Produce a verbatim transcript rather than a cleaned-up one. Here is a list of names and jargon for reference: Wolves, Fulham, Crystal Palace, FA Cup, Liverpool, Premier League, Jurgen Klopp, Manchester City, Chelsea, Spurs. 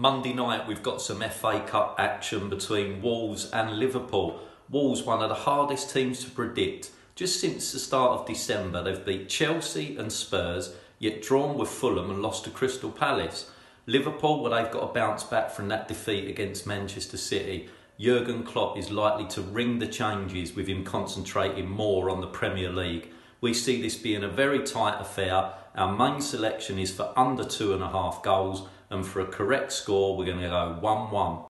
Monday night, we've got some F A Cup action between Wolves and Liverpool. Wolves, one of the hardest teams to predict. Just since the start of December, they've beat Chelsea and Spurs, yet drawn with Fulham and lost to Crystal Palace. Liverpool, well, they've got to bounce back from that defeat against Manchester City. Jurgen Klopp is likely to ring the changes with him concentrating more on the Premier League. We see this being a very tight affair. Our main selection is for under two and a half goals, and for a correct score, we're going to go one one.